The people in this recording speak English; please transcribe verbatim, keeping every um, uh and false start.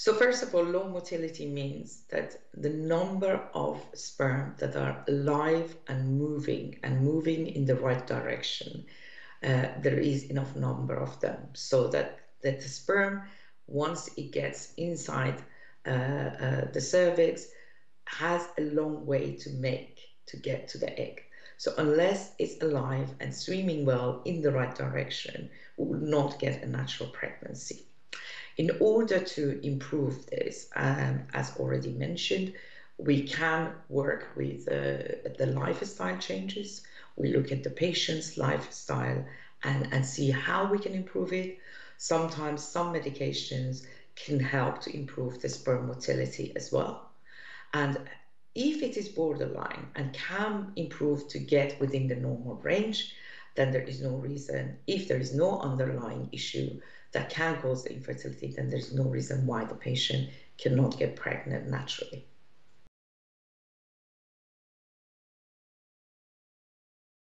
So first of all, low motility means that the number of sperm that are alive and moving and moving in the right direction, uh, there is enough number of them so that, that the sperm, once it gets inside uh, uh, the cervix, has a long way to make to get to the egg. So unless it's alive and swimming well in the right direction, we will not get a natural pregnancy. In order to improve this, um, as already mentioned, we can work with uh, the lifestyle changes. We look at the patient's lifestyle and, and see how we can improve it. Sometimes some medications can help to improve the sperm motility as well. And if it is borderline and can improve to get within the normal range, then there is no reason, if there is no underlying issue that can cause the infertility, then there's no reason why the patient cannot get pregnant naturally.